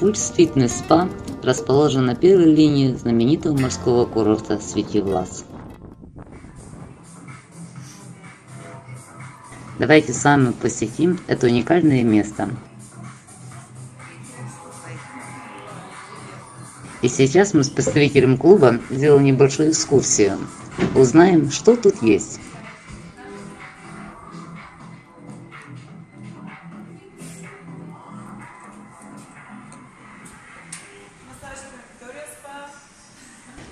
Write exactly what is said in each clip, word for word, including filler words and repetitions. Пульс Фитнес Спа расположен на первой линии знаменитого морского курорта Свети Влас. Давайте сами посетим это уникальное место. И сейчас мы с представителем клуба сделаем небольшую экскурсию. Узнаем, что тут есть.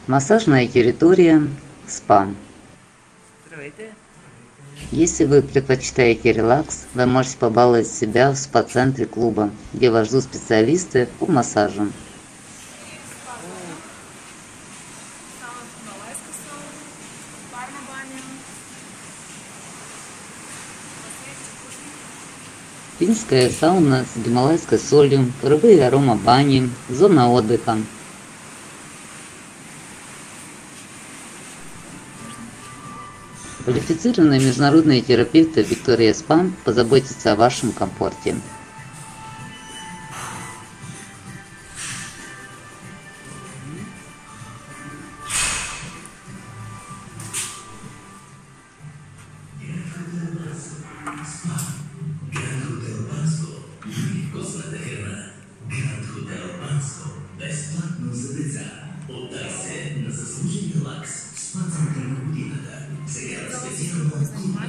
Массажная территория, спа. Если вы предпочитаете релакс, вы можете побаловать себя в спа-центре клуба, где вас ждут специалисты по массажу. Финская сауна с гималайской солью, паровые аромабани, зона отдыха. Квалифицированные международные терапевты Victoria Spa позаботятся о вашем комфорте. Бесплатно задеца. Отдайся на заслуженный релакс в спа-центре на Будинага. Сериал специального клуба.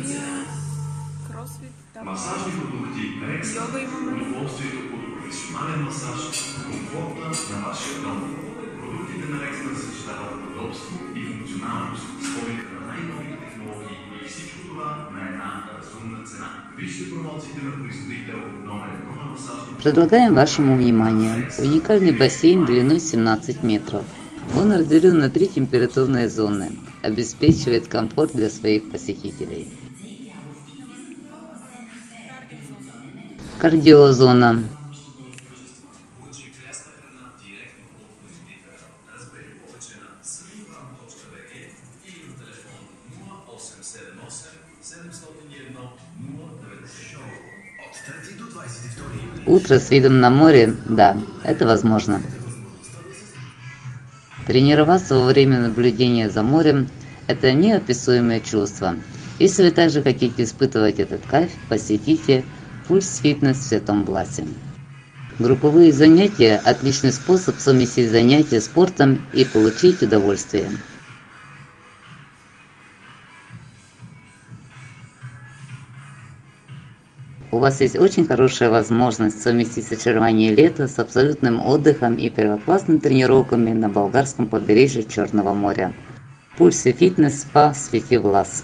Кроссфит, массажные продукты, рексы, удовольствие от профессиональный массаж, комфортно на вашия дом. Продуктите на рекса съчетават удобство и функционалност, спомните на най-нови технологии и всичко това на една разумна цена. Вижте промоциите на производителя номер едно. Предлагаем вашему вниманию уникальный бассейн длиной семнадцать метров. Он разделен на три температурные зоны, обеспечивает комфорт для своих посетителей. Кардиозона. Утро с видом на море, да, это возможно. Тренироваться во время наблюдения за морем – это неописуемое чувство. Если вы также хотите испытывать этот кайф, посетите Пульс Фитнес в Святом Власе. Групповые занятия – отличный способ совместить занятия спортом и получить удовольствие. У вас есть очень хорошая возможность совместить сочарование лета с абсолютным отдыхом и первоклассными тренировками на болгарском побережье Черного моря. Пульс Фитнес Спа Свети Влас.